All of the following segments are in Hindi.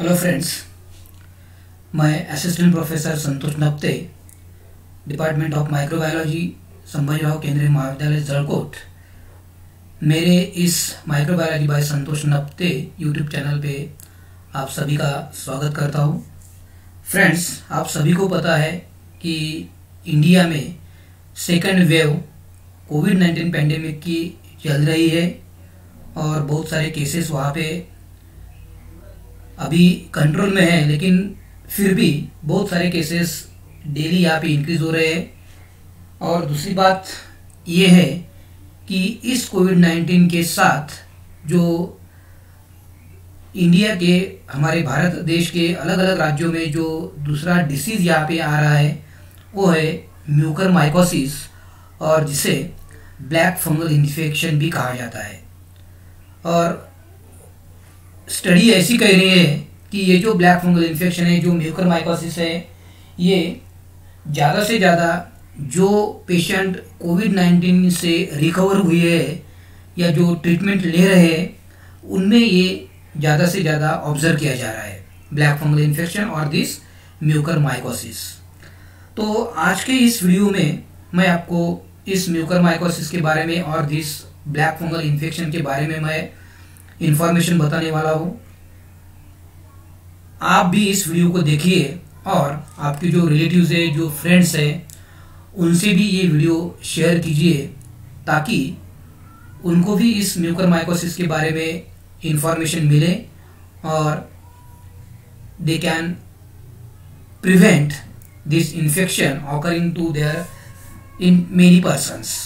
हेलो फ्रेंड्स, मैं assistant professor Santosh Napte, department of microbiology, Sambhajirao Kendriya Mahavidyalaya Jalkot. मेरे इस microbiology by Santosh Napte YouTube channel पे आप सभी का स्वागत करता हूँ। फ्रेंड्स, आप सभी को पता है कि इंडिया में सेकेंड वेव कोविड-19 पैंडेमिक की चल रही है और बहुत सारे केसेस वहाँ पे अभी कंट्रोल में है, लेकिन फिर भी बहुत सारे केसेस डेली यहाँ पे इंक्रीज हो रहे हैं। और दूसरी बात ये है कि इस कोविड-19 के साथ जो इंडिया के, हमारे भारत देश के अलग अलग राज्यों में जो दूसरा डिसीज़ यहाँ पे आ रहा है वो है म्यूकरमाइकोसिस, और जिसे ब्लैक फंगल इन्फेक्शन भी कहा जाता है। और स्टडी ऐसी कह रही है कि ये जो ब्लैक फंगल इन्फेक्शन है, जो म्यूकरमाइकोसिस है, ये ज़्यादा से ज़्यादा जो पेशेंट कोविड-19 से रिकवर हुए हैं या जो ट्रीटमेंट ले रहे हैं उनमें ये ज़्यादा से ज़्यादा ऑब्जर्व किया जा रहा है, ब्लैक फंगल इन्फेक्शन और दिस म्यूकरमाइकोसिस। तो आज के इस वीडियो में मैं आपको इस म्यूकरमाइकोसिस के बारे में और दिस ब्लैक फंगल इन्फेक्शन के बारे में मैं इन्फॉर्मेशन बताने वाला हूँ। आप भी इस वीडियो को देखिए और आपके जो रिलेटिव्स है, जो फ्रेंड्स है, उनसे भी ये वीडियो शेयर कीजिए ताकि उनको भी इस म्यूकरमाइकोसिस के बारे में इन्फॉर्मेशन मिले और they can prevent this infection occurring to their in many persons.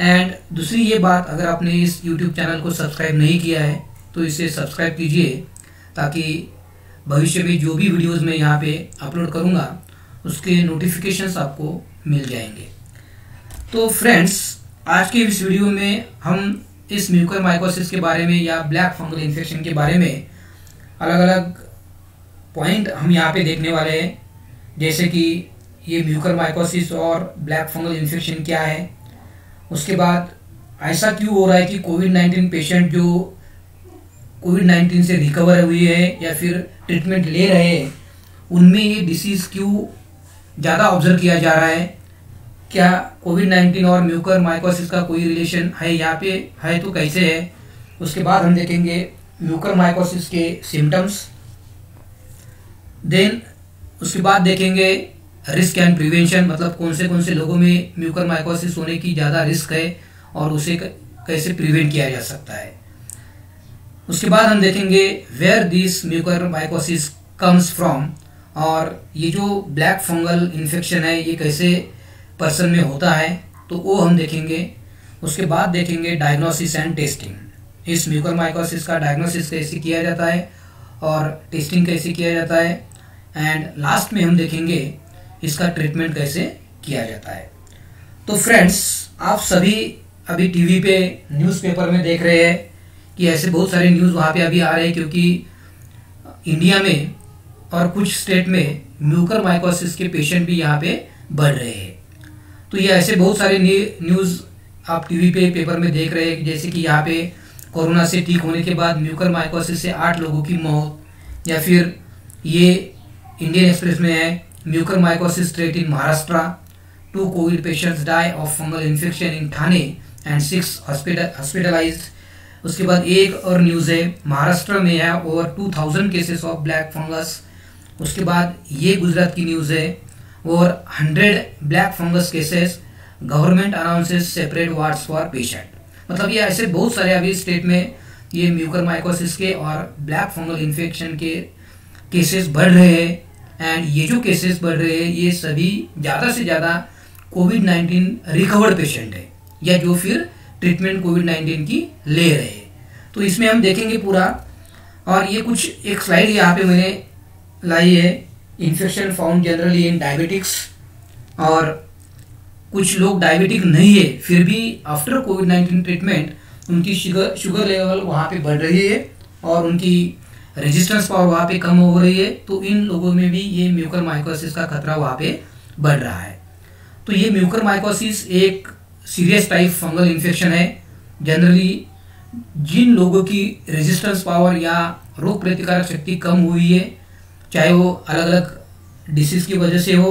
And दूसरी ये बात, अगर आपने इस YouTube चैनल को सब्सक्राइब नहीं किया है तो इसे सब्सक्राइब कीजिए ताकि भविष्य में जो भी वीडियोस मैं यहाँ पे अपलोड करूँगा उसके नोटिफिकेशंस आपको मिल जाएंगे। तो फ्रेंड्स, आज के इस वीडियो में हम इस म्यूकरमाइकोसिस के बारे में या ब्लैक फंगल इन्फेक्शन के बारे में अलग अलग पॉइंट हम यहाँ पर देखने वाले हैं, जैसे कि ये म्यूकरमाइकोसिस और ब्लैक फंगल इन्फेक्शन क्या है, उसके बाद ऐसा क्यों हो रहा है कि कोविड-19 पेशेंट जो कोविड-19 से रिकवर हुए हैं या फिर ट्रीटमेंट ले रहे हैं उनमें ये डिसीज़ क्यों ज़्यादा ऑब्जर्व किया जा रहा है, क्या कोविड-19 और म्यूकरमाइकोसिस का कोई रिलेशन है, यहाँ पे है तो कैसे है। उसके बाद हम देखेंगे म्यूकरमाइकोसिस के सिम्टम्स, देन उसके बाद देखेंगे रिस्क एंड प्रिवेंशन, मतलब कौन से लोगों में म्यूकरमाइकोसिस होने की ज़्यादा रिस्क है और उसे कैसे प्रिवेंट किया जा सकता है। उसके बाद हम देखेंगे where this mucormycosis comes from, और ये जो ब्लैक फंगल इन्फेक्शन है ये कैसे पर्सन में होता है तो वो हम देखेंगे। उसके बाद देखेंगे डायग्नोसिस एंड टेस्टिंग, इस म्यूकरमाइकोसिस का डायग्नोसिस कैसे किया जाता है और टेस्टिंग कैसे किया जाता है, एंड लास्ट में हम देखेंगे इसका ट्रीटमेंट कैसे किया जाता है। तो फ्रेंड्स, आप सभी अभी टीवी पे, न्यूज़पेपर में देख रहे हैं कि ऐसे बहुत सारे न्यूज़ वहाँ पे अभी आ रहे हैं, क्योंकि इंडिया में और कुछ स्टेट में म्यूकरमाइकोसिस के पेशेंट भी यहाँ पे बढ़ रहे हैं। तो ये ऐसे बहुत सारे न्यूज़ आप टीवी पे, पेपर में देख रहे हैं, जैसे कि यहाँ पे कोरोना से ठीक होने के बाद म्यूकरमाइकोसिस से 8 लोगों की मौत, या फिर ये इंडियन एक्सप्रेस में है mucormycosis rate in Maharashtra, 2 covid patients die of fungal infection in Thane and 6 hospitalize. उसके बाद एक और न्यूज़ है, महाराष्ट्र में है over 2000 cases of black fungus. उसके बाद ये गुजरात की न्यूज़ है, over 100 black fungus cases, government announces separate wards for patient. मतलब ये ऐसे बहुत सारे अभी स्टेट में ये म्यूकरमाइकोसिस के और ब्लैक फंगल इन्फेक्शन के केसेस बढ़ रहे हैं, एंड ये जो केसेस बढ़ रहे हैं ये सभी ज़्यादा से ज़्यादा कोविड-19 रिकवर्ड पेशेंट है या जो फिर ट्रीटमेंट कोविड-19 की ले रहे हैं। तो इसमें हम देखेंगे पूरा, और ये कुछ एक स्लाइड यहाँ पे मैंने लाई है, infection found generally in diabetics, और कुछ लोग डायबिटिक नहीं है फिर भी आफ्टर कोविड-19 ट्रीटमेंट उनकी शुगर लेवल वहाँ पर बढ़ रही है और उनकी रेजिस्टेंस पावर वहाँ पे कम हो रही है, तो इन लोगों में भी ये म्यूकरमाइकोसिस का खतरा वहाँ पे बढ़ रहा है। तो ये म्यूकरमाइकोसिस एक सीरियस टाइप फंगल इन्फेक्शन है, जनरली जिन लोगों की रेजिस्टेंस पावर या रोग प्रतिकारक शक्ति कम हुई है, चाहे वो अलग अलग डिसीज की वजह से हो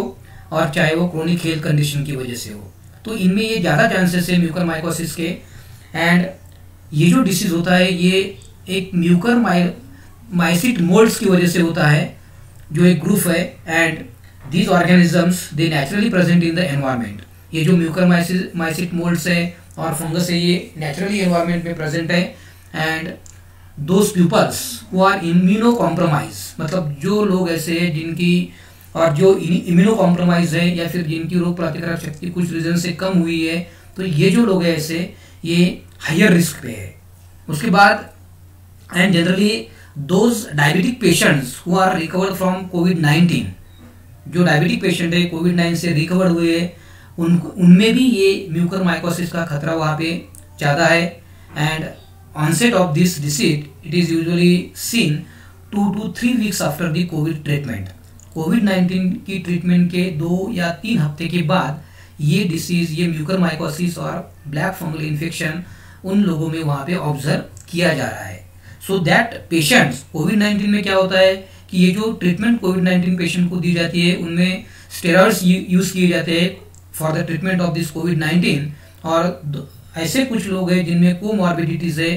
और चाहे वो क्रोनिक हेल्थ कंडीशन की वजह से हो, तो इनमें ये ज़्यादा चांसेस है म्यूकरमाइकोसिस के। एंड ये जो डिसीज़ होता है ये एक म्यूकरमाइसिट मोल्ड्स की वजह से होता है जो एक ग्रुप है, and these organisms they naturally present in the environment. ये जो म्यूकरमाइसिट मोल्ड्स है और फंगस है ये नेचुरली एनवायरमेंट में प्रेजेंट है। And those peoples who are immuno compromise, मतलब जो लोग ऐसे हैं जिनकी और जो इम्यूनो कॉम्प्रोमाइज है या फिर जिनकी रोग प्रतिकारक शक्ति कुछ रीजन से कम हुई है, तो ये जो लोग हैं ऐसे ये हायर रिस्क पे है। उसके बाद and generally those diabetic patients who are recovered from कोविड-19, जो डायबिटिक पेशेंट है कोविड-19 से रिकवर हुए है उनमें भी ये म्यूकरमाइकोसिस का खतरा वहाँ पे ज़्यादा है। And onset of this disease it is usually seen 2 to 3 weeks after the Covid treatment. कोविड-19 की ट्रीटमेंट के 2 या 3 हफ्ते के बाद ये डिसीज़, ये म्यूकरमाइकोसिस और ब्लैक फंगल इन्फेक्शन उन लोगों में वहाँ पे ऑब्जर्व किया जा रहा है। सो दैट पेशेंट्स कोविड-19 में क्या होता है कि ये जो ट्रीटमेंट कोविड-19 पेशेंट को दी जाती है उनमें स्टेरॉइड्स यूज़ किए जाते हैं for the treatment of this कोविड-19, और ऐसे कुछ लोग हैं जिनमें कोमॉर्बिडिटीज़ है,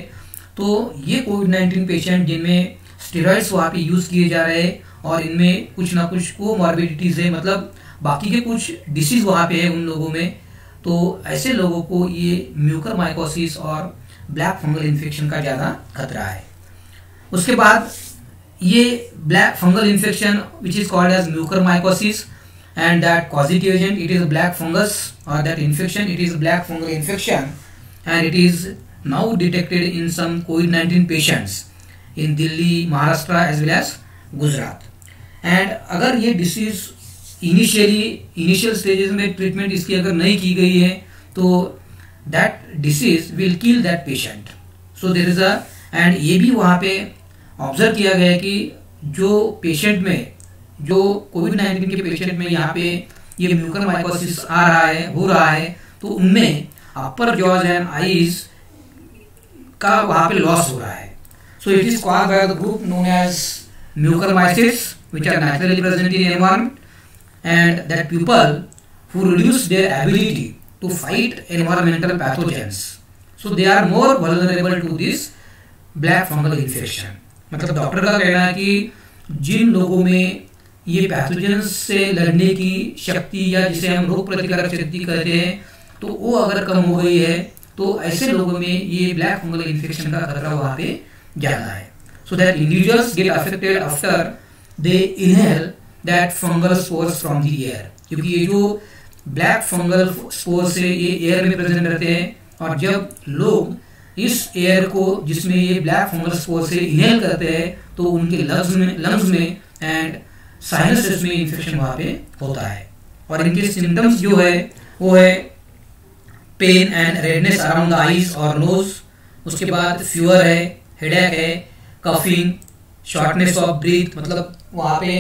तो ये कोविड-19 पेशेंट जिनमें स्टेरॉइड्स वहाँ पे यूज़ किए जा रहे हैं और इनमें कुछ ना कुछ कोमॉर्बिडिटीज़ है, मतलब बाकी के कुछ डिसीज़ वहाँ पे है उन लोगों में, तो ऐसे लोगों को ये म्यूकरमाइकोसिस और ब्लैक फंगल इन्फेक्शन का ज़्यादा खतरा है। उसके बाद ये black fungal infection which is called as mucormycosis, and that causative agent it is a black fungus, or that infection it is a black fungal infection, and it is now detected in some COVID-19 patients in Delhi, Maharashtra as well as Gujarat. And अगर ये disease initial stages में treatment इसकी अगर नहीं की गई है तो that disease will kill that patient. So there is a and ये भी वहाँ पे observe किया गया है कि जो patient में जो कोविड-19 के पेशेंट में यहाँ पे ये म्यूकरमाइकोसिस आ रहा है हो रहा है, तो उनमें अपर जॉज एंड आईज का वहाँ पे लॉस हो रहा है। So it is called by the group known as mucormycetes which are naturally present in environment, and that people who reduce their ability to fight environmental pathogens, so they are more vulnerable to this black fungal infection. मतलब डॉक्टर का कहना है कि जिन लोगों में ये पैथोजेंस से लड़ने की शक्ति या जिसे हम रोग प्रतिकारक शक्ति कहते हैं, तो वो अगर कम हो गई है तो ऐसे लोगों में ये ब्लैक फंगल इन्फेक्शन का खतरा वहाँ पे ज़्यादा है। So that individuals get affected after they inhale that fungal spores from the air, क्योंकि ये जो ब्लैक फंगल स्पोर्स है ये एयर में प्रेजेंट रहते हैं, और जब लोग इस एयर को जिसमें ये ब्लैक फंगल स्पोर्स है इनहेल करते हैं तो उनके लंग्स में एंड साइनसेस में इन्फेक्शन वहाँ पे होता है। और इनके सिम्टम्स जो है वो है pain and redness around the eyes और नोज, उसके बाद फीवर है, हेडेक है, कफिंग, शॉर्टनेस ऑफ ब्रीथ, मतलब वहाँ पे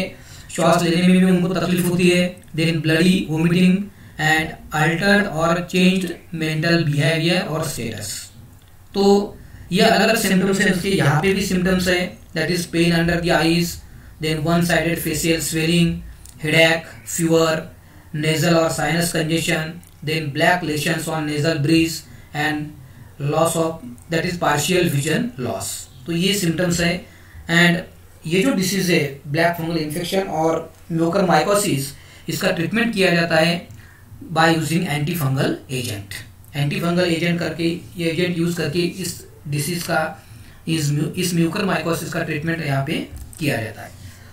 श्वास लेने में भी उनको तकलीफ होती है, then bloody vomiting and altered और चेंज्ड मेंटल बिहेवियर और स्टेटस। तो ये अलग अलग सिम्टम्स हैं उसके, यहाँ पे भी सिम्टम्स है that is pain under the eyes, then one sided facial swelling, headache, fever, nasal और sinus congestion, then black lesions on nasal bridge and loss of that is partial vision loss. तो ये सिम्टम्स है। एंड ये जो डिसीज़ है ब्लैक फंगल इन्फेक्शन और म्यूकरमाइकोसिस, इसका ट्रीटमेंट किया जाता है by using anti fungal agent करके ये एजेंट यूज़ करके इस डिसीज़ का इस म्यूकरमाइकोसिस का ट्रीटमेंट यहाँ पे किया जाता है।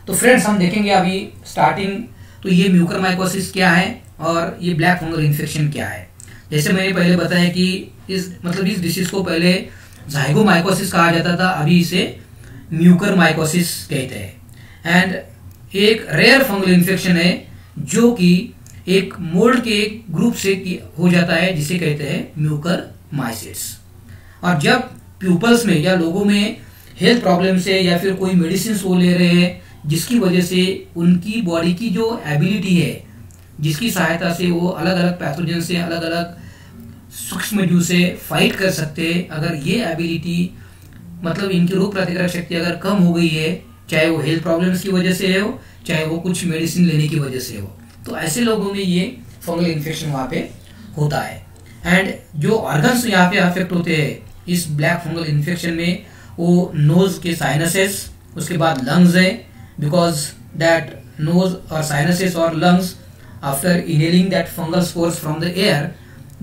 तो फ्रेंड्स हम देखेंगे अभी स्टार्टिंग तो ये म्यूकरमाइकोसिस क्या है और ये ब्लैक फंगल इन्फेक्शन क्या है। जैसे मैंने पहले बताया कि इस डिसीज़ को पहले जाइगोमाइकोसिस कहा जाता था, अभी इसे म्यूकरमाइकोसिस कहते हैं। एंड एक रेयर फंगल इन्फेक्शन है जो कि एक मोल्ड के एक ग्रुप से हो जाता है जिसे कहते हैं म्यूकरमाइसिस। और जब पीपल्स में या लोगों में हेल्थ प्रॉब्लम से या फिर कोई मेडिसिन वो ले रहे हैं जिसकी वजह से उनकी बॉडी की जो एबिलिटी है जिसकी सहायता से वो अलग अलग पैथोजन से अलग अलग सूक्ष्म जीव से फाइट कर सकते हैं। अगर ये एबिलिटी मतलब इनकी रोग प्रतिकारक शक्ति अगर कम हो गई है, चाहे वो हेल्थ प्रॉब्लम्स की वजह से हो, चाहे वो कुछ मेडिसिन लेने की वजह से हो, तो ऐसे लोगों में ये फंगल इन्फेक्शन वहाँ पे होता है। एंड जो ऑर्गन्स यहाँ पे अफेक्ट होते हैं इस ब्लैक फंगल इन्फेक्शन में, वो नोज के साइनसेस, उसके बाद लंग्स है, बिकॉज दैट नोज और साइनसेस और lungs after inhaling that fungal spores from the air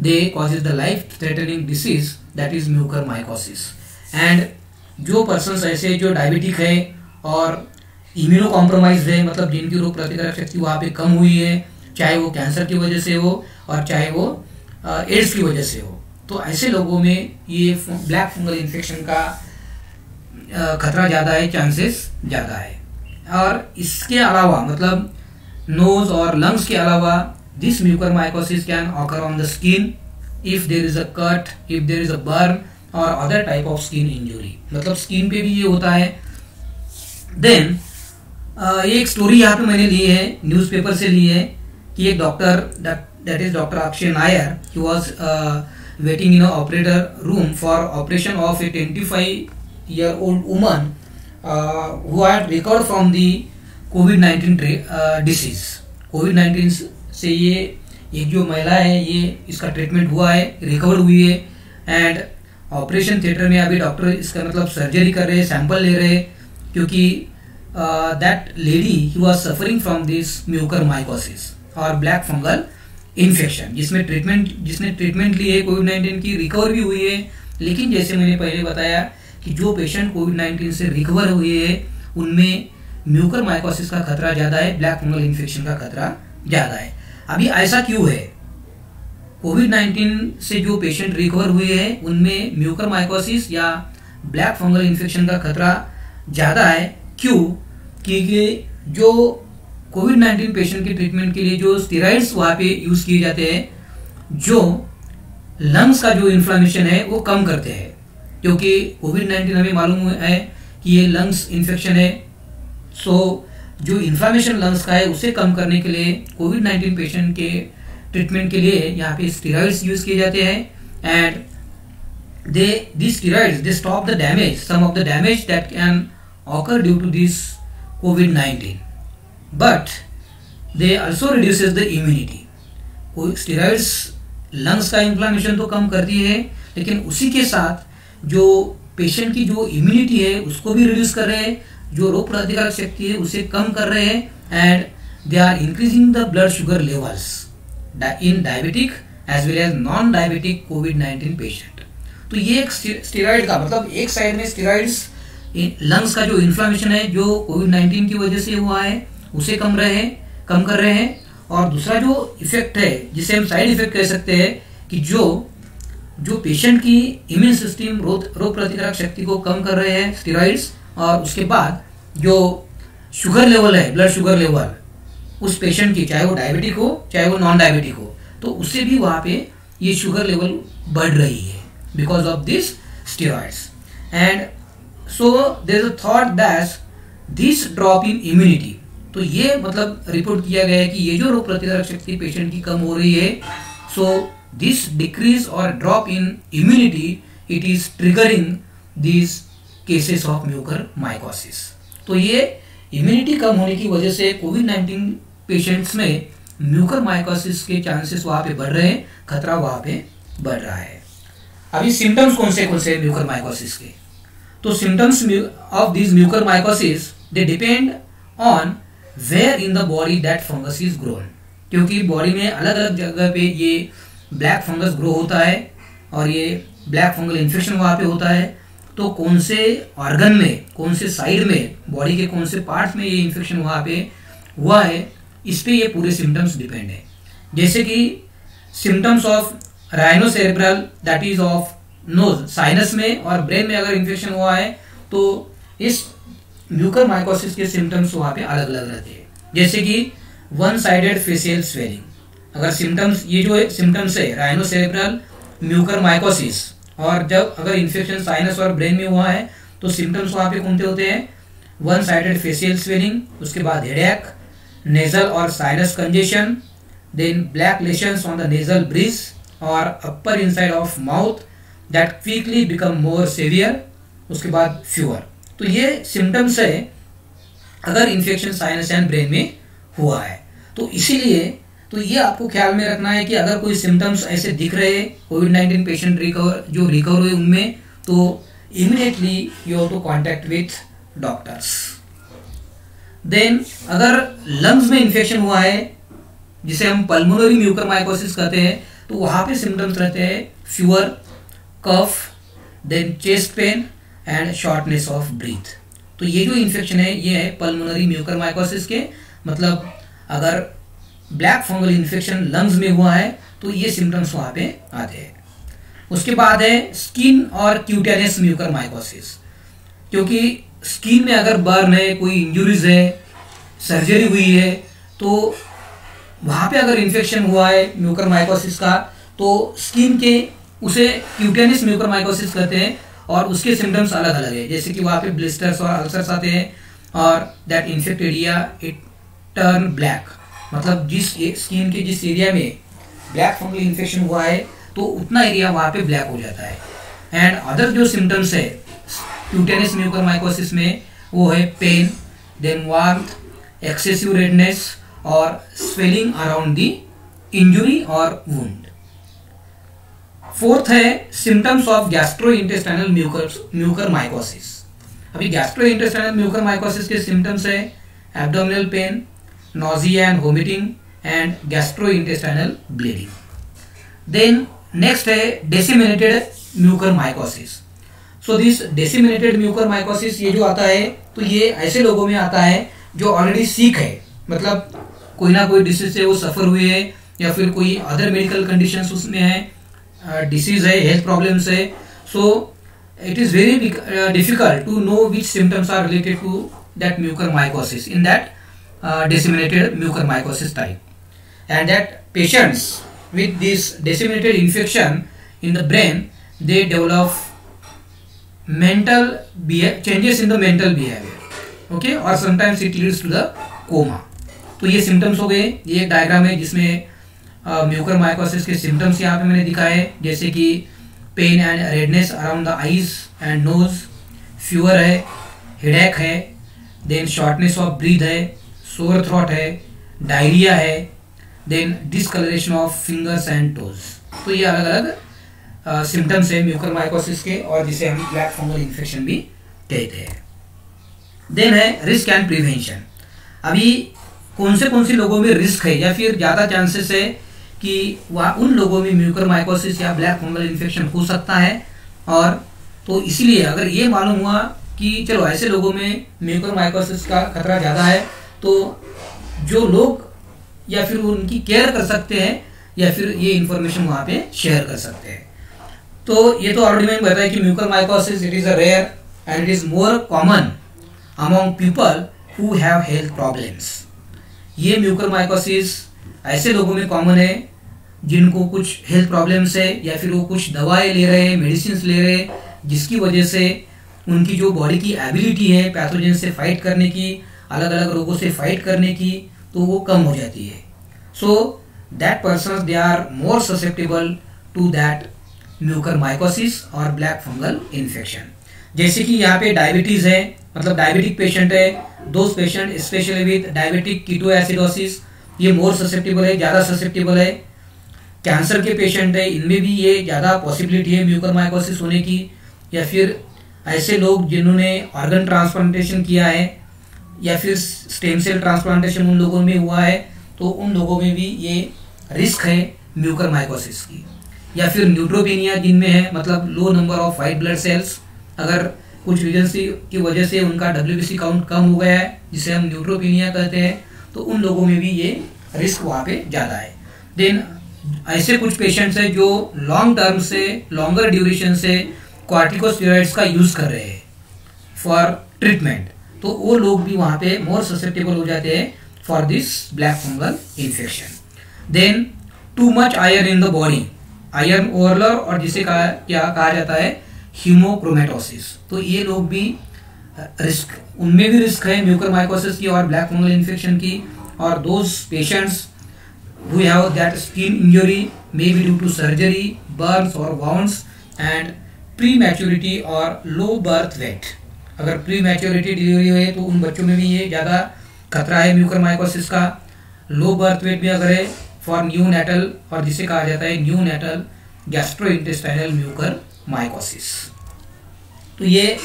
they causes the life threatening disease that is mucormycosis. And जो पर्सन्स ऐसे जो डायबिटिक है और इम्यूनो कॉम्प्रोमाइज है, मतलब जिनकी रोग प्रतिकारक शक्ति वहाँ पे कम हुई है, चाहे वो कैंसर की वजह से हो और चाहे वो एड्स की वजह से हो, तो ऐसे लोगों में ये ब्लैक फंगल इन्फेक्शन का खतरा ज़्यादा है, चांसेस ज़्यादा है। और इसके अलावा मतलब नोज और लंग्स के अलावा this mucormycosis can occur on the skin if there is a cut, if there is a burn और other type of skin injury, मतलब स्किन पे भी ये होता है। देन एक स्टोरी यहाँ पे मैंने ली है, न्यूज़पेपर से ली है, कि एक doctor that is doctor Akshay Nair, he was waiting in a operator room for operation of a 25-year-old woman who had recovered from the कोविड-19 डिसीज। कोविड-19 से ये जो महिला है ये इसका ट्रीटमेंट हुआ है, रिकवर हुई है, एंड ऑपरेशन थिएटर में अभी डॉक्टर इसका मतलब सर्जरी कर रहे हैं, सैंपल ले रहे हैं, क्योंकि that lady he was suffering from this mucormycosis और ब्लैक फंगल इन्फेक्शन, जिसने ट्रीटमेंट ली है कोविड-19 की, रिकवर भी हुई है। लेकिन जैसे मैंने पहले बताया कि जो पेशेंट कोविड-19 से रिकवर हुए हैं उनमें म्यूकरमाइकोसिस का खतरा ज़्यादा है, ब्लैक फंगल इन्फेक्शन का खतरा ज़्यादा है। अभी ऐसा क्यों है? कोविड-19 से जो पेशेंट रिकवर हुए हैं उनमें म्यूकरमाइकोसिस या ब्लैक फंगल इन्फेक्शन का खतरा ज़्यादा है, क्यों? क्योंकि जो कोविड-19 पेशेंट के ट्रीटमेंट के लिए जो स्टेरॉइड्स वहाँ पे यूज़ किए जाते हैं, जो लंग्स का जो इन्फ्लामेशन है वो कम करते हैं, क्योंकि कोविड-19 हमें मालूम है कि ये लंग्स इन्फेक्शन है, सो जो इन्फ्लामेशन लंग्स का है उसे कम करने के लिए कोविड-19 पेशेंट के ट्रीटमेंट के लिए यहाँ पे स्टेरॉइड्स यूज़ किए जाते हैं। And these steroids they stop the damage, some of the damage that can occur due to this COVID-19, but they also reduces the immunity. steroids lungs का inflammation तो कम करती है, लेकिन उसी के साथ जो patient की जो immunity है उसको भी reduce कर रहे हैं, जो रोग प्रतिकारक शक्ति है उसे कम कर रहे हैं, and they are increasing the blood sugar levels in diabetic as well as non-diabetic COVID-19 patient. तो ये एक स्टेरॉइड का मतलब एक साइड में स्टेरॉइड्स लंग्स का जो इन्फ्लामेशन है जो कोविड-19 की वजह से हुआ है उसे कम कर रहे हैं, और दूसरा जो इफेक्ट है जिसे हम साइड इफेक्ट कह सकते हैं कि जो पेशेंट की इम्यून सिस्टम रोग प्रतिकारक शक्ति को कम कर रहे हैं स्टेरॉइड्स, और उसके बाद जो शुगर लेवल है, ब्लड शुगर लेवल उस पेशेंट की, चाहे वो डायबिटिक हो चाहे वो नॉन डायबिटिक हो, तो उससे भी वहाँ पे ये शुगर लेवल बढ़ रही है because of these steroids. And so there is a thought that this drop in immunity, तो ये मतलब रिपोर्ट किया गया है कि ये जो रोग प्रतिकारक शक्ति पेशेंट की कम हो रही है, so this decrease or drop in immunity it is triggering these cases of mucormycosis. तो ये immunity कम होने की वजह से कोविड-19 पेशेंट्स में म्यूकरमाइकोसिस के चांसेस वहाँ पे बढ़ रहे हैं, खतरा वहाँ पे बढ़ रहा है। अभी सिम्टम्स कौन से हैं म्यूकरमाइकोसिस के? तो symptoms of this mucormycosis they depend on where in the body that fungus is grown, क्योंकि बॉडी में अलग अलग जगह पे ये ब्लैक फंगस ग्रो होता है और ये ब्लैक फंगल इन्फेक्शन वहाँ पे होता है, तो कौन से ऑर्गन में, कौन से साइड में, बॉडी के कौन से पार्ट में ये इन्फेक्शन वहाँ पे हुआ है, इस पर ये पूरे सिम्टम्स डिपेंड है। जैसे कि symptoms of rhinocerebral that is of nose, sinus में और ब्रेन में अगर इन्फेक्शन हुआ है तो इस म्यूकरमाइकोसिस के सिम्टम्स वहाँ पे अलग अलग रहते हैं। जैसे कि वन साइडेड फेशियल स्वेलिंग, अगर सिम्टम्स ये जो सिम्टम्स है राइनो सेरेब्रल म्यूकरमाइकोसिस, और जब अगर इन्फेक्शन साइनस और ब्रेन में हुआ है तो सिम्टम्स वहाँ पे कौन से होते हैं? वन साइडेड फेशियल स्वेलिंग, उसके बाद हेडेक, नेजल और sinus congestion, then black lesions on the nasal bridge और upper inside of mouth that quickly become more severe, उसके बाद फ्यूअर। तो ये सिम्टम्स है अगर इन्फेक्शन साइनस एंड ब्रेन में हुआ है तो। इसीलिए तो ये आपको ख्याल में रखना है कि अगर कोई सिम्टम्स ऐसे दिख रहे हैं कोविड-19 पेशेंट जो रिकवर हुए उनमें, तो immediately you have to contact with doctors. Then अगर लंग्स में इन्फेक्शन हुआ है जिसे हम पल्मोनरी म्यूकरमाइकोसिस कहते हैं, तो वहाँ पे सिम्टम्स रहते हैं fever, cough, then chest pain and shortness of breath. तो ये जो इन्फेक्शन है ये है पल्मोनरी म्यूकरमाइकोसिस के, मतलब अगर ब्लैक फंगल इन्फेक्शन लंग्स में हुआ है तो ये सिम्टम्स वहाँ पे आते हैं। उसके बाद है स्किन और क्यूटेनियस म्यूकरमाइकोसिस, क्योंकि स्किन में अगर बर्न है, कोई इंजुरीज है, सर्जरी हुई है, तो वहाँ पे अगर इन्फेक्शन हुआ है म्यूकरमाइकोसिस का, तो स्किन के उसे क्यूटेनियस म्यूकरमाइकोसिस कहते हैं और उसके सिम्टम्स अलग अलग है। जैसे कि वहाँ पे ब्लिस्टर्स और अल्सर्स आते हैं और that infected area it turn black, मतलब जिस स्किन के जिस एरिया में ब्लैक फंगल इन्फेक्शन हुआ है तो उतना एरिया वहाँ पे ब्लैक हो जाता है। एंड अदर जो सिम्टम्स है क्यूटेनियस म्यूकरमाइकोसिस में वो है pain, then warmth, excessive redness और स्वेलिंग अराउंड दी इंजुरी और वुंड। फोर्थ है सिम्टम्स ऑफ गैस्ट्रोइंटेस्टाइनल म्यूकरमाइकोसिस। अभी गैस्ट्रोइंटेस्टाइनल म्यूकरमाइकोसिस के सिम्टम्स है abdominal pain, nausea and vomiting and gastrointestinal bleeding. Then next है disseminated mucormycosis. So this disseminated mucormycosis ये जो आता है तो ये ऐसे लोगों में आता है जो ऑलरेडी सीक है, मतलब कोई ना कोई डिसीज से वो सफ़र हुए हैं या फिर कोई अदर मेडिकल कंडीशंस उसमें है, डिसीज़ है, हेल्थ प्रॉब्लम्स है। So it is very difficult to know which symptoms are related to that mucormycosis in that disseminated mucormycosis type, and that patients with this disseminated infection in the brain they develop mental changes in the mental behavior, okay, or sometimes it leads to the coma. तो ये symptoms हो गए। ये एक diagram है जिसमें mucormycosis के symptoms यहाँ पे मैंने दिखाए, जैसे कि pain and redness around the eyes and nose, fever है, headache है, then shortness of breath है, सोर थ्रोट है, डायरिया है, then discolouration of fingers and toes. तो ये अलग अलग सिम्टम्स है म्यूकरमाइकोसिस के, और जिसे हम ब्लैक फंगल इन्फेक्शन भी कहते हैं। देन है रिस्क एंड प्रिवेंशन। अभी कौन से लोगों में रिस्क है या फिर ज़्यादा चांसेस है कि वह उन लोगों में म्यूकरमाइकोसिस या ब्लैक फंगल इन्फेक्शन हो सकता है, और तो इसीलिए अगर ये मालूम हुआ कि चलो ऐसे लोगों में म्यूकरमाइकोसिस का खतरा ज़्यादा है, तो जो लोग या फिर उनकी केयर कर सकते हैं या फिर ये इन्फॉर्मेशन वहाँ पे शेयर कर सकते हैं। तो ये तो ऑलरेडी मैंने बताया कि mucormycosis it is a rare and it is more common among people who have health problems. ये म्यूकरमाइकोसिस ऐसे लोगों में कॉमन है जिनको कुछ हेल्थ प्रॉब्लम्स है या फिर वो कुछ दवाएँ ले रहे हैं, मेडिसिन ले रहे हैं, जिसकी वजह से उनकी जो बॉडी की एबिलिटी है पैथोजन से फाइट करने की, अलग अलग रोगों से फाइट करने की, तो वो कम हो जाती है। So that person they are more susceptible to that mucormycosis और ब्लैक फंगल इन्फेक्शन। जैसे कि यहाँ पे डायबिटीज़ है, मतलब डायबिटिक पेशेंट है, those patient specially with diabetic ketoacidosis ये मोर ससेप्टेबल है, ज़्यादा ससेप्टेबल है। कैंसर के पेशेंट है, इनमें भी ये ज़्यादा पॉसिबिलिटी है म्यूकरमाइकोसिस होने की, या फिर ऐसे लोग जिन्होंने ऑर्गन ट्रांसप्लांटेशन किया है या फिर स्टेम सेल ट्रांसप्लांटेशन उन लोगों में हुआ है, तो उन लोगों में भी ये रिस्क है म्यूकरमाइकोसिस की। या फिर न्यूट्रोपेनिया जिनमें है, मतलब low number of white blood cells, अगर कुछ रीजन की वजह से उनका WBC काउंट कम हो गया है जिसे हम न्यूट्रोपेनिया कहते हैं, तो उन लोगों में भी ये रिस्क वहाँ पे ज़्यादा है। देन ऐसे कुछ पेशेंट्स हैं जो लॉन्ग टर्म से, लॉन्गर ड्यूरेशन से कॉर्टिकोस्टेरॉइड्स का यूज़ कर रहे हैं फॉर ट्रीटमेंट, तो वो लोग भी वहाँ पे मोर ससेप्टेबल हो जाते हैं for this black fungal infection. Then too much iron in the body, iron overload, और जिसे कहा जाता है हीमोक्रोमेटोसिस, तो ये लोग भी रिस्क, उनमें भी रिस्क है म्यूकरमाइकोसिस की और ब्लैक फंगल इन्फेक्शन की। और those patients who have that skin injury may be due to surgery, burns or wounds, and prematurity or low birth weight. अगर प्रीमेच्योरिटी डिलीवरी हुई है तो उन बच्चों में भी ये ज़्यादा खतरा है म्यूकरमाइकोसिस का। लो बर्थ वेट भी अगर है फॉर न्यू नेटल, और जिसे कहा जाता है न्यू नेटल गैस्ट्रोइंटेस्टाइनल म्यूकरमाइकोसिस। तो ये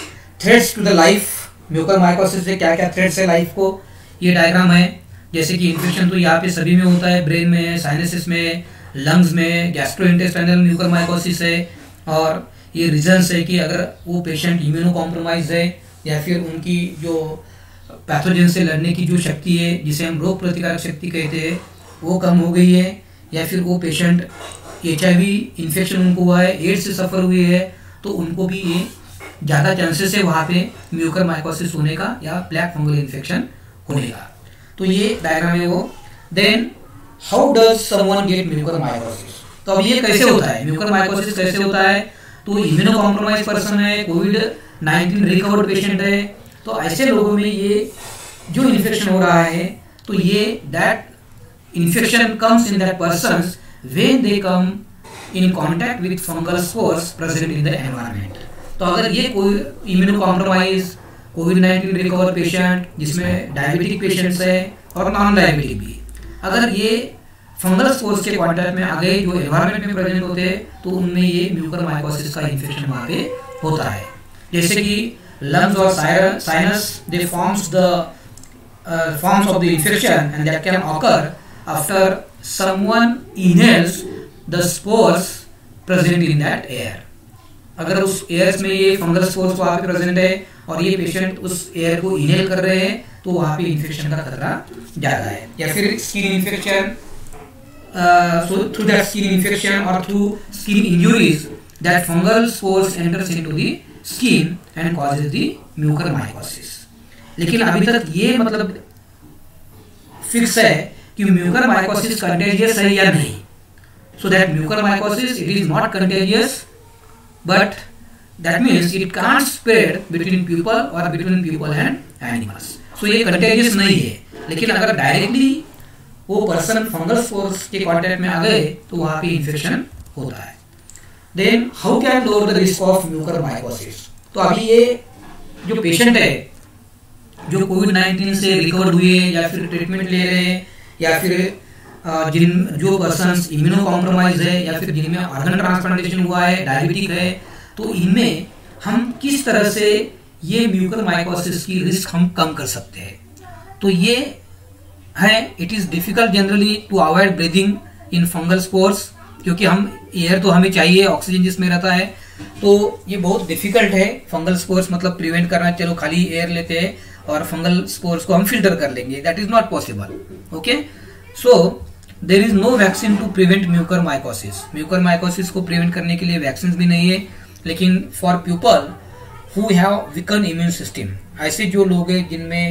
threats to the life, mucormycosis से क्या क्या थ्रेट्स है लाइफ को, ये डायग्राम है। जैसे कि इन्फेक्शन तो यहाँ पे सभी में होता है, ब्रेन में, साइनसिस में, लंग्स में। गैस्ट्रोइंटेस्टाइनल म्यूकरमाइकोसिस है, और ये रीजन्स है कि अगर वो पेशेंट इम्यूनो कॉम्प्रोमाइज है या फिर उनकी जो पैथोजन से लड़ने की जो शक्ति है, जिसे हम रोग प्रतिकारक शक्ति कहते हैं, वो कम हो गई है, या फिर वो पेशेंट HIV इन्फेक्शन उनको हुआ है, एड्स से सफ़र हुए है, तो उनको भी ये ज़्यादा चांसेस है वहाँ पे म्यूकरमाइकोसिस होने का या ब्लैक फंगल इन्फेक्शन होने का। तो ये डायग्राम है वो। Then how does someone get mucormycosis, तो अब ये कैसे होता है, म्यूकरमाइकोसिस कैसे होता है। तो इम्यूनो कॉम्प्रोमाइज पर्सन है, COVID-19 रिकवर्ड पेशेंट है, तो ऐसे लोगों में ये जो इन्फेक्शन हो रहा है, तो ये that infection comes in that person when they come in contact with fungal spores present in the environment. तो अगर ये कोई immuno compromise COVID-19 recover patient, जिसमें डायबिटिक पेशेंट्स है और नॉन डायबिटिक भी, अगर ये फंगल स्पोर्स के कॉन्टैक्ट में आ गए जो एनवायरमेंट में प्रेजेंट होते हैं, तो उनमें ये म्यूकरमाइकोसिस का इन्फेक्शन वहाँ पे होता है। जैसे कि लंग्स और sinus they forms of the infection and that can occur after someone inhales the spores present in that air. अगर उस एयर में ये फंगल स्पोर्स वहाँ पे प्रेजेंट है और ये पेशेंट उस एयर को इनहेल कर रहे हैं, तो वहाँ पे इन्फेक्शन का खतरा ज़्यादा है। या फिर skin infection, so through that skin infection or through skin injuries, that fungal spores enters into the skin and causes the mucormycosis. लेकिन अभी तक ये मतलब फिक्स है कि म्यूकरमाइकोसिस कंटेजियस है या नहीं। So that mucormycosis it is not contagious, but that means it can't spread between people और between people and animals. So ये कंटेजियस नहीं है, लेकिन अगर डायरेक्टली वो पर्सन फंगल स्पोर्स के कॉन्टैक्ट में आ गए तो वहाँ पे इन्फेक्शन होता है। Then how can lower the risk of mucormycosis. तो अभी ये जो पेशेंट है जो COVID-19 से रिकवर हुए या फिर ट्रीटमेंट ले रहे हैं, या फिर जिन जो पर्सन इम्यूनो कॉम्प्रोमाइज है या फिर जिनमें ऑर्गन ट्रांसप्लांटेशन हुआ है, डायबिटिक है, तो इनमें हम किस तरह से ये म्यूकरमाइकोसिस की रिस्क हम कम कर सकते हैं। तो ये है, it is difficult generally to avoid breathing in fungal spores, क्योंकि हम एयर तो हमें चाहिए, ऑक्सीजन जिसमें रहता है, तो ये बहुत डिफ़िकल्ट है। फंगल स्पोर्स मतलब प्रिवेंट करना, चलो खाली एयर लेते हैं और फंगल स्पोर्स को हम फिल्टर कर लेंगे, that is not possible. Okay, so there is no vaccine to prevent mucormycosis. Mucormycosis को प्रिवेंट करने के लिए वैक्सीन भी नहीं है, लेकिन for people who have weaken immune system, ऐसे जो लोग हैं जिनमें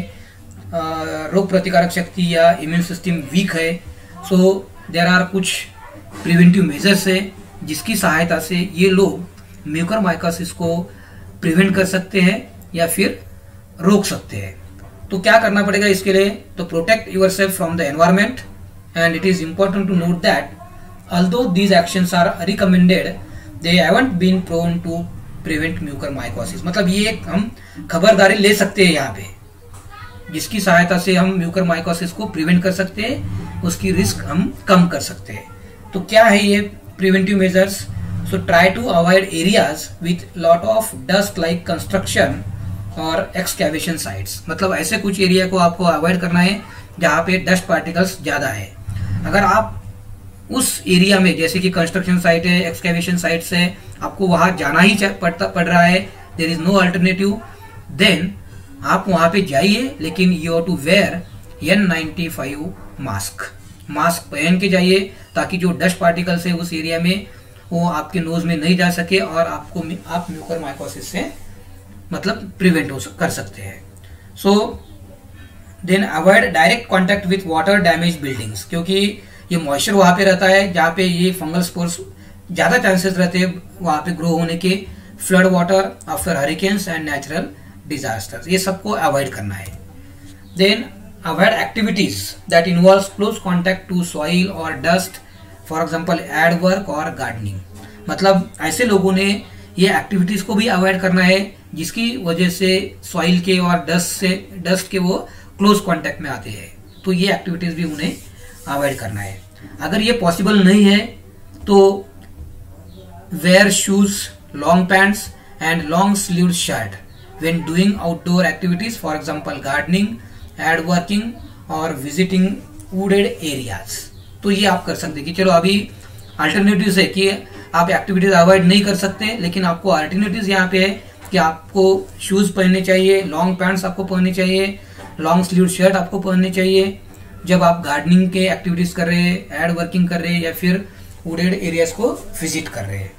रोग प्रतिकारक शक्ति या इम्यून सिस्टम वीक है, सो देर आर कुछ प्रिवेंटिव मेजर्स है जिसकी सहायता से ये लोग म्यूकरमाइकोसिस को प्रिवेंट कर सकते हैं या फिर रोक सकते हैं। तो क्या करना पड़ेगा इसके लिए, तो protect yourself from the environment, and it is important to note that although these actions are recommended they haven't been proven to prevent mucormycosis. मतलब ये हम खबरदारी ले सकते हैं यहाँ पे, जिसकी सहायता से हम म्यूकरमाइकोसिस को प्रिवेंट कर सकते हैं, उसकी रिस्क हम कम कर सकते हैं। तो क्या है ये preventive measures. So try to avoid areas with lot of dust like construction और एक्सकैवेशन साइट्स। मतलब ऐसे कुछ एरिया को आपको अवॉइड करना है जहाँ पे डस्ट पार्टिकल्स ज़्यादा है। अगर आप उस एरिया में, जैसे कि कंस्ट्रक्शन साइट है, एक्सकैवेशन साइट्स है, आपको वहाँ जाना ही पड़ रहा है, there is no alternative, then आप वहाँ पे जाइए, लेकिन you have to wear N95 mask पहन के जाइए, ताकि जो डस्ट पार्टिकल्स है उस एरिया में वो आपके नोज में नहीं जा सके और आपको आप म्यूकरमाइकोसिस से मतलब प्रिवेंट कर सकते हैं। So then avoid direct contact with water damage buildings, क्योंकि ये मॉइस्चर वहाँ पे रहता है जहाँ पे ये फंगल स्पोर्स ज़्यादा चांसेस रहते हैं वहाँ पे ग्रो होने के। Flood water after hurricanes and natural disasters, ये सबको अवॉइड करना है। Then Avoid activities that involves close contact to soil or dust, for example yard work और गार्डनिंग. मतलब ऐसे लोगों ने ये एक्टिविटीज को भी अवॉइड करना है जिसकी वजह से सॉइल के और डस्ट के वो क्लोज कांटेक्ट में आते हैं, तो ये एक्टिविटीज भी उन्हें अवॉइड करना है. अगर ये पॉसिबल नहीं है तो wear shoes, long pants and long sleeve shirt when doing outdoor activities, for example gardening, yard working और विजिटिंग वुडेड एरियाज. तो ये आप कर सकते कि चलो अभी अल्टरनेटिव्स है कि आप एक्टिविटीज अवॉइड नहीं कर सकते, लेकिन आपको अल्टरनेटिव्स यहाँ पे है कि आपको शूज पहनने चाहिए, लॉन्ग पैंट्स आपको पहनने चाहिए, लॉन्ग स्लीव शर्ट आपको पहनने चाहिए जब आप गार्डनिंग के एक्टिविटीज कर रहे हैं, एड वर्किंग कर रहे हैं या फिर वुडेड एरियाज को विजिट कर रहे हैं.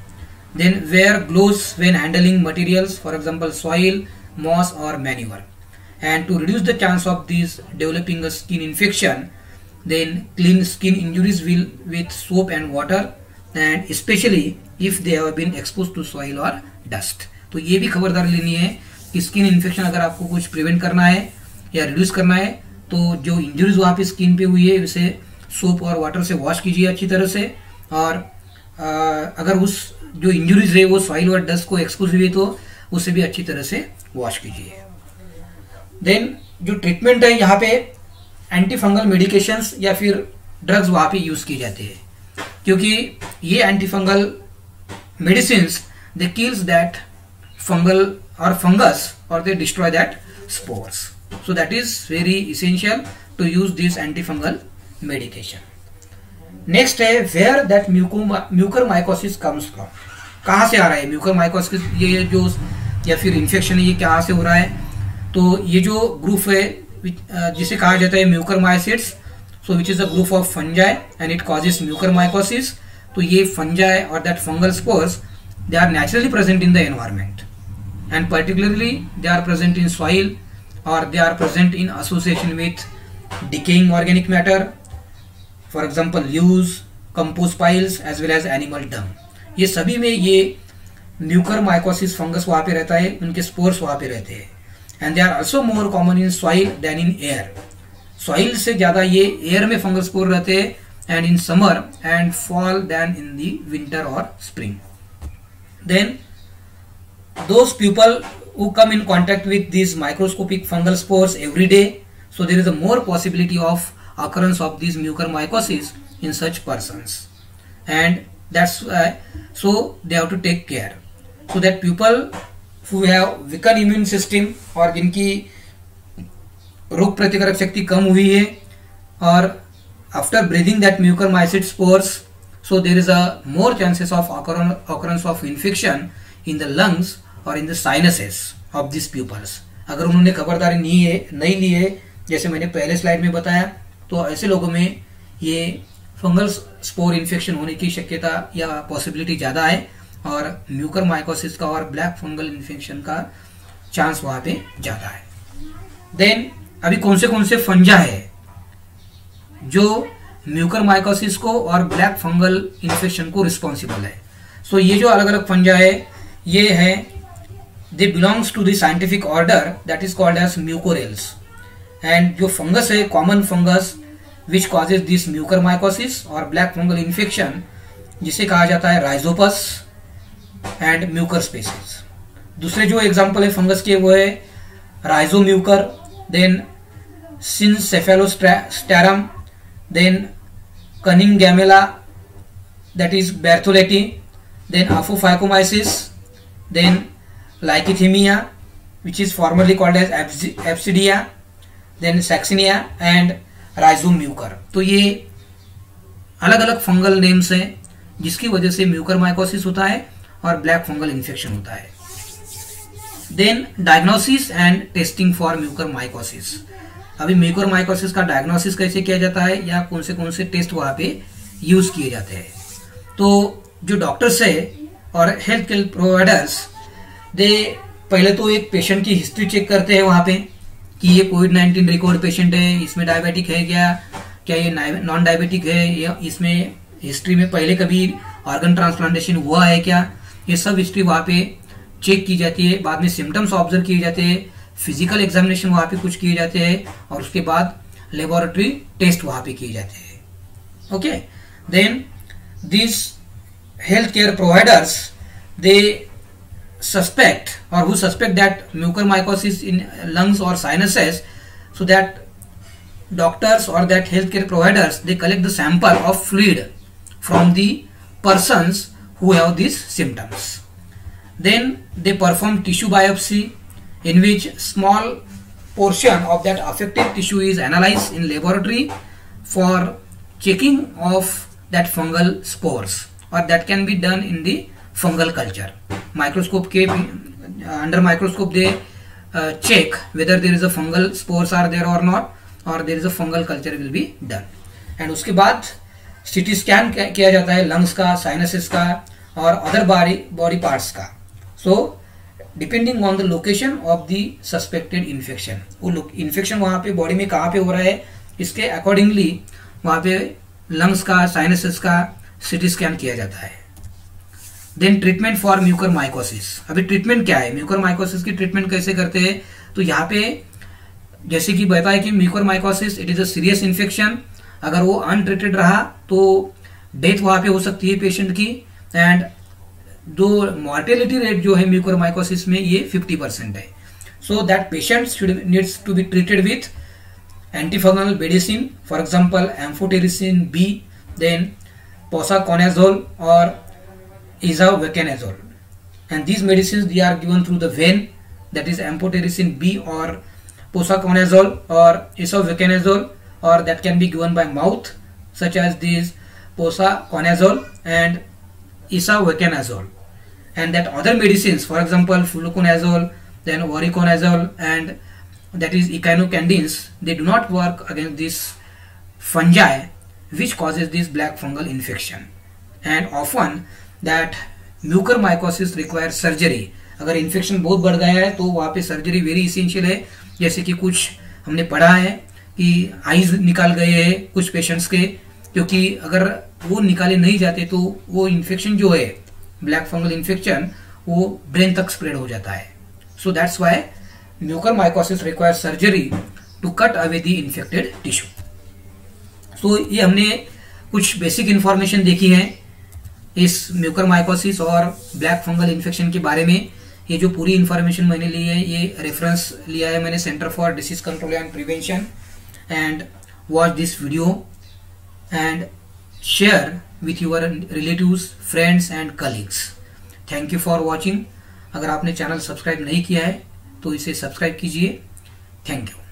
Then wear gloves when handling materials, for example soil, moss और manure. And to reduce the chance of these developing a skin infection, then clean skin injuries with soap and water, and especially if they have been exposed to soil or dust. तो ये भी खबरदारी लेनी है कि स्किन इन्फेक्शन अगर आपको कुछ प्रिवेंट करना है या रिड्यूस करना है तो जो इंजुरीज वहाँ पे स्किन पे हुई है उसे सोप और वाटर से वॉश कीजिए अच्छी तरह से. और अगर उस जो इंजुरीज है वो सॉइल और डस्ट को एक्सपोज हुई है तो उसे भी अच्छी तरह से वॉश कीजिए. देन जो ट्रीटमेंट है यहाँ पे एंटी फंगल मेडिकेशंस या फिर ड्रग्स वहाँ पे यूज़ किए जाते हैं, क्योंकि ये anti fungal medicines they kills that fungal और फंगस और they destroy that spores. So that is very essential to use this anti fungal medication. Next है where that mucormycosis comes from. कहाँ से आ रहा है म्यूकर माइकोसिस ये जो या फिर इन्फेक्शन है ये कहाँ से हो रहा है? तो ये जो ग्रुप है जिसे कहा जाता है mucormycetes, so which is a group of fungi and it causes mucormycosis. तो ये फंजाई और that fungal spores they are naturally present in the environment and particularly they are present in soil और they are present in association with decaying organic matter, for example leaves, compost piles as well as animal dung. ये सभी में ये म्यूकरमाइकोसिस फंगस वहाँ पे रहता है, उनके स्पोर्स वहाँ पे रहते हैं. And they are also more common in soil than in air. Soil से ज़्यादा ये air में fungal spore रहते हैं and in summer and fall than in the winter or spring. Then those people who come in contact with these microscopic fungal spores every day, so there is a more possibility of occurrence of these mucormycosis in such persons. And that's so they have to take care so that people who have weakened immune system और जिनकी रोग प्रतिकारक शक्ति कम हुई है और after breathing that mucormycid spores, so there is a more chances of occurrence of infection in the lungs or in the sinuses of these pupils. अगर उन्होंने खबरदारी नहीं ली है जैसे मैंने पहले स्लाइड में बताया तो ऐसे लोगों में ये फंगल स्पोर इन्फेक्शन होने की शक्यता या पॉसिबिलिटी ज़्यादा है और म्यूकरमाइकोसिस का और ब्लैक फंगल इन्फेक्शन का चांस वहाँ पे ज़्यादा है. देन अभी कौन से फंजा है जो म्यूकरमाइकोसिस को और ब्लैक फंगल इन्फेक्शन को रिस्पॉन्सिबल है? सो ये जो अलग अलग फंजा है ये है they belongs to the scientific order that is called as म्यूकोरेल्स. And जो फंगस है common fungus which causes this mucormycosis और ब्लैक फंगल इन्फेक्शन जिसे कहा जाता है राइजोपस एंड म्यूकर स्पेसिस. दूसरे जो एग्जाम्पल है फंगस के वो है राइजोम्यूकर, then सिनसेफेलोस्टेरम, then कनिंगैमेला that is bertholletiae, then अफोफाइकोमाइसिस, then लाइकिथीमिया which is formerly called as एप्सिडिया, then सैक्सिनिया and राइजोम्यूकर. तो ये अलग अलग फंगल नेम्स हैं जिसकी वजह से म्यूकरमाइकोसिस होता है और ब्लैक फंगल इन्फेक्शन होता है. Then diagnosis and testing for mucormycosis. अभी म्यूकरमाइकोसिस का डायग्नोसिस कैसे किया जाता है या कौन से टेस्ट वहाँ पे यूज किए जाते हैं? तो जो डॉक्टर्स है और हेल्थ केयर प्रोवाइडर्स दे पहले तो एक पेशेंट की हिस्ट्री चेक करते हैं वहाँ पे कि ये कोविड-19 रिकवर्ड पेशेंट है, इसमें डायबिटिक है क्या ये नॉन डायबिटिक है, या इसमें हिस्ट्री में पहले कभी ऑर्गन ट्रांसप्लांटेशन हुआ है क्या, ये सब हिस्ट्री वहाँ पे चेक की जाती है. बाद में सिम्टम्स ऑब्जर्व किए जाते हैं, फिजिकल एग्जामिनेशन वहाँ पे कुछ किए जाते हैं और उसके बाद लेबोरेटरी टेस्ट वहाँ पे किए जाते हैं. Okay, then this health care providers they suspect or who suspect that mucormycosis in lungs or sinuses, so that doctors or that healthcare providers, they collect the sample of fluid from the persons who have these symptoms. Then they perform tissue biopsy, in which small portion of that affected tissue is analyzed in laboratory for checking of that fungal spores, or that can be done in the fungal culture. Microscope के under microscope they check whether there is a fungal spores are there or not, or there is a fungal culture will be done. And उसके बाद CT scan किया जाता है lungs का, sinuses का और other body parts का. So depending on the location of the suspected infection, वो infection वहाँ पे body में कहाँ पे हो रहा है, इसके accordingly वहाँ पे lungs का, sinuses का CT scan किया जाता है. Then treatment for mucormycosis. अभी ट्रीटमेंट क्या है, म्यूकरमाइकोसिस की ट्रीटमेंट कैसे करते हैं, तो यहाँ पे जैसे कि बताया कि mucormycosis it is a serious infection. अगर वो अनट्रीटेड रहा तो डेथ वहाँ पे हो सकती है पेशेंट की. एंड जो मॉर्टेलिटी रेट जो है म्यूकरमाइकोसिस में ये 50% है. So that patient should needs to be treated with antifungal medicine, for example amphotericin B, then posaconazole और isavacanazole, and these medicines they are given through the vein, that is amphotericin B or posaconazole or isavacanazole, or that can be given by mouth, such as these posaconazole and isavacanazole, and that other medicines, for example fluconazole, then voriconazole, and that is echinocandins, they do not work against this fungi which causes this black fungal infection. And often that mucormycosis require surgery. अगर इन्फेक्शन बहुत बढ़ गया है तो वहाँ पे सर्जरी वेरी इसेंशियल है. जैसे कि कुछ हमने पढ़ा है कि आईज निकाल गए हैं कुछ पेशेंट्स के, क्योंकि अगर वो निकाले नहीं जाते तो वो इन्फेक्शन जो है ब्लैक फंगल इन्फेक्शन वो ब्रेन तक स्प्रेड हो जाता है. So that's why mucormycosis require surgery to cut away the infected tissue. So ये हमने कुछ बेसिक इन्फॉर्मेशन देखी है इस म्यूकरमाइकोसिस और ब्लैक फंगल इन्फेक्शन के बारे में. ये जो पूरी इन्फॉर्मेशन मैंने ली है, ये रेफरेंस लिया है मैंने centre for disease control and prevention. And watch this video and share with your relatives, friends and colleagues. Thank you for watching. अगर आपने चैनल सब्सक्राइब नहीं किया है तो इसे सब्सक्राइब कीजिए. Thank you.